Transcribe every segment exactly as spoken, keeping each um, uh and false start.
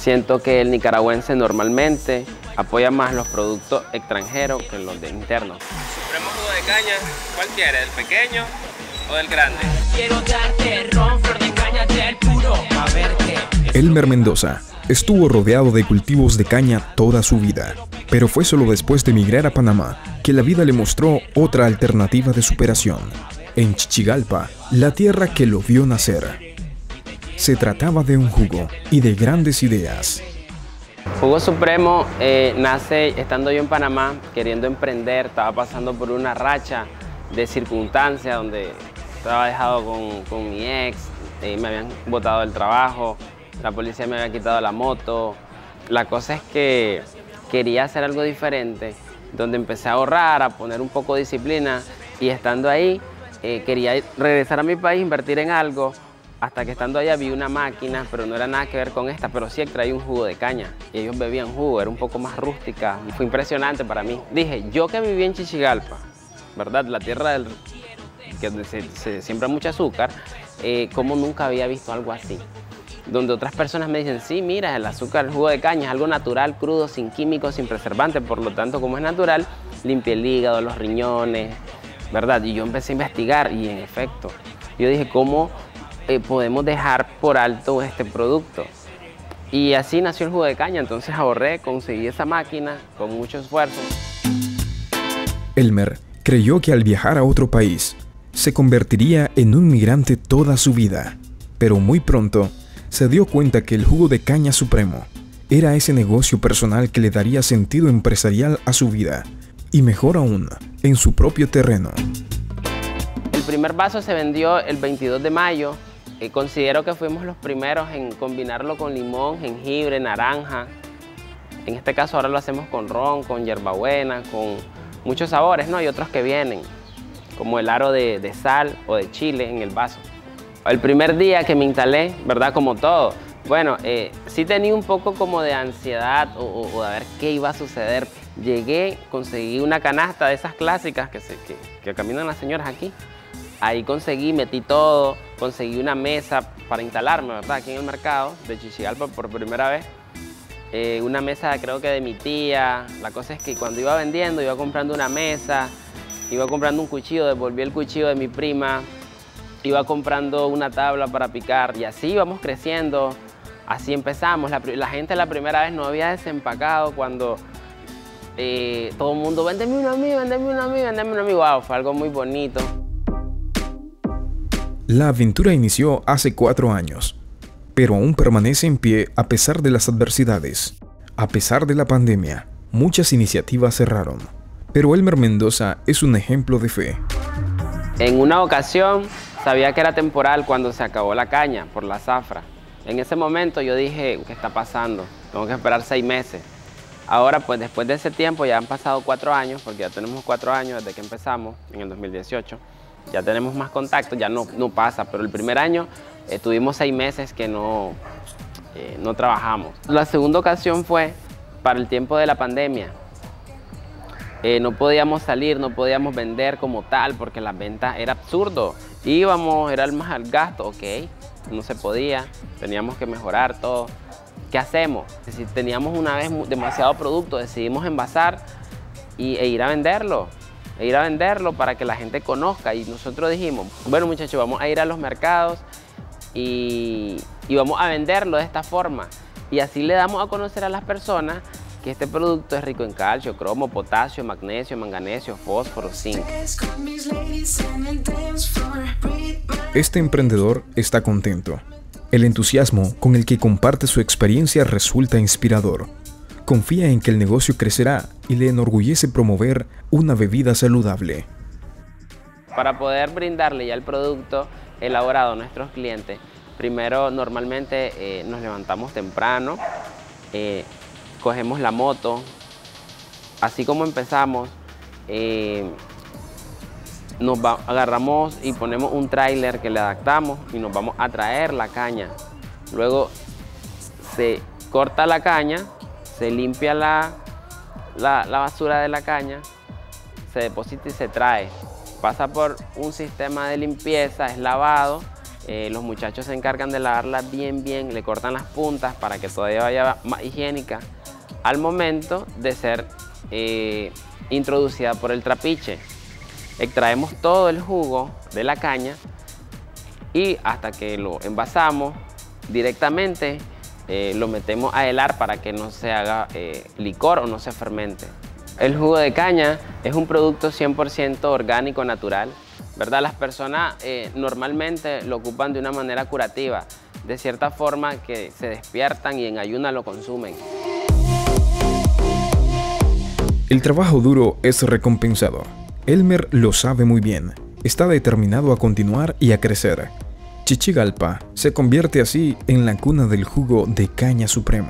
Siento que el nicaragüense normalmente apoya más los productos extranjeros que los de internos. Supremo Jugo de Caña, ¿cuál quieres? ¿El pequeño o el grande? Quiero darte ron, flor de caña del puro, a verte. Elmer Mendoza estuvo rodeado de cultivos de caña toda su vida, pero fue solo después de emigrar a Panamá que la vida le mostró otra alternativa de superación. En Chichigalpa, la tierra que lo vio nacer. Se trataba de un jugo y de grandes ideas. Jugo Supremo eh, nace estando yo en Panamá, queriendo emprender. Estaba pasando por una racha de circunstancias donde estaba dejado con, con mi ex, eh, me habían botado del trabajo, la policía me había quitado la moto. La cosa es que quería hacer algo diferente, donde empecé a ahorrar, a poner un poco de disciplina, y estando ahí eh, quería regresar a mi país, invertir en algo. Hasta que estando allá vi una máquina, pero no era nada que ver con esta, pero sí traía un jugo de caña. Y ellos bebían jugo, era un poco más rústica. Fue impresionante para mí. Dije, yo que viví en Chichigalpa, ¿verdad? La tierra del, que se, se siembra mucho azúcar, eh, como nunca había visto algo así. Donde otras personas me dicen, sí, mira, el azúcar, el jugo de caña es algo natural, crudo, sin químicos, sin preservantes. Por lo tanto, como es natural, limpia el hígado, los riñones, ¿verdad? Y yo empecé a investigar y en efecto, yo dije, ¿cómo Eh, podemos dejar por alto este producto? Y así nació el jugo de caña. Entonces ahorré, conseguí esa máquina con mucho esfuerzo. Elmer creyó que al viajar a otro país se convertiría en un migrante toda su vida, pero muy pronto se dio cuenta que el jugo de caña Supremo era ese negocio personal que le daría sentido empresarial a su vida, y mejor aún, en su propio terreno. El primer vaso se vendió el veintidós de mayo. Eh, considero que fuimos los primeros en combinarlo con limón, jengibre, naranja. En este caso ahora lo hacemos con ron, con hierbabuena, con muchos sabores, ¿no? Y otros que vienen, como el aro de, de sal o de chile en el vaso. El primer día que me instalé, ¿verdad? Como todo. Bueno, eh, sí tenía un poco como de ansiedad o, o, o de ver qué iba a suceder. Llegué, conseguí una canasta de esas clásicas que, se, que, que caminan las señoras aquí. Ahí conseguí, metí todo, conseguí una mesa para instalarme, ¿verdad? Aquí en el mercado de Chichigalpa por primera vez. Eh, una mesa creo que de mi tía. La cosa es que cuando iba vendiendo, iba comprando una mesa, iba comprando un cuchillo, devolví el cuchillo de mi prima, iba comprando una tabla para picar y así íbamos creciendo. Así empezamos. La, la gente la primera vez no había desempacado cuando eh, todo el mundo, véndeme uno a mí, véndeme uno a mí, véndeme uno a mí. Wow, fue algo muy bonito. La aventura inició hace cuatro años, pero aún permanece en pie a pesar de las adversidades. A pesar de la pandemia, muchas iniciativas cerraron, pero Elmer Mendoza es un ejemplo de fe. En una ocasión, sabía que era temporal cuando se acabó la caña por la zafra. En ese momento yo dije, ¿qué está pasando? Tengo que esperar seis meses. Ahora, pues después de ese tiempo, ya han pasado cuatro años, porque ya tenemos cuatro años desde que empezamos, en el dos mil dieciocho. Ya tenemos más contacto, ya no, no pasa, pero el primer año eh, tuvimos seis meses que no, eh, no trabajamos. La segunda ocasión fue para el tiempo de la pandemia. Eh, no podíamos salir, no podíamos vender como tal, porque las ventas era absurdo. Íbamos, era más al gasto, ok, no se podía, teníamos que mejorar todo. ¿Qué hacemos? Si teníamos una vez demasiado producto, decidimos envasar y, e ir a venderlo. E ir a venderlo para que la gente conozca. Y nosotros dijimos, bueno muchachos, vamos a ir a los mercados y, y vamos a venderlo de esta forma. Y así le damos a conocer a las personas que este producto es rico en calcio, cromo, potasio, magnesio, manganeso, fósforo, zinc. Este emprendedor está contento. El entusiasmo con el que comparte su experiencia resulta inspirador. Confía en que el negocio crecerá y le enorgullece promover una bebida saludable. Para poder brindarle ya el producto elaborado a nuestros clientes, primero normalmente eh, nos levantamos temprano, eh, cogemos la moto, así como empezamos, eh, nos va, agarramos y ponemos un tráiler que le adaptamos y nos vamos a traer la caña. Luego se corta la caña, se limpia la, la, la basura de la caña, se deposita y se trae. Pasa por un sistema de limpieza, es lavado Eh, los muchachos se encargan de lavarla bien, bien, le cortan las puntas para que todavía vaya más higiénica al momento de ser eh, introducida por el trapiche. Extraemos todo el jugo de la caña y hasta que lo envasamos directamente eh, lo metemos a helar para que no se haga eh, licor o no se fermente. El jugo de caña es un producto cien por ciento orgánico, natural, ¿verdad? Las personas eh, normalmente lo ocupan de una manera curativa, de cierta forma que se despiertan y en ayuna lo consumen. El trabajo duro es recompensado. Elmer lo sabe muy bien. Está determinado a continuar y a crecer. Chichigalpa se convierte así en la cuna del jugo de caña supremo.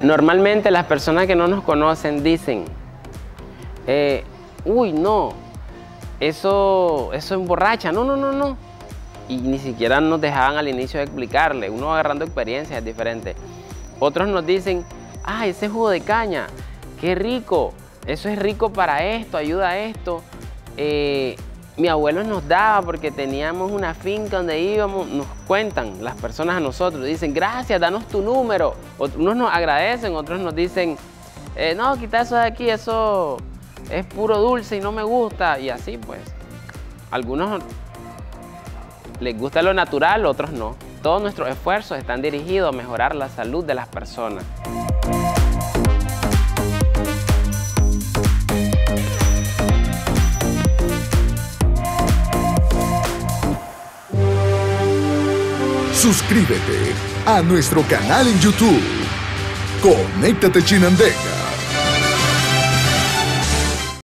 Normalmente las personas que no nos conocen dicen, eh, uy, no, eso, eso emborracha, no, no, no, no. Y ni siquiera nos dejaban al inicio de explicarle, uno va agarrando experiencias diferentes. Otros nos dicen, ah, ese jugo de caña, qué rico, eso es rico para esto, ayuda a esto. Eh, Mi abuelo nos daba porque teníamos una finca donde íbamos, nos cuentan las personas a nosotros, dicen, gracias, danos tu número. Unos nos agradecen, otros nos dicen, eh, no, quita eso de aquí, eso es puro dulce y no me gusta. Y así pues, algunos les gusta lo natural, otros no. Todos nuestros esfuerzos están dirigidos a mejorar la salud de las personas. Suscríbete a nuestro canal en YouTube. Conéctate Chinandega.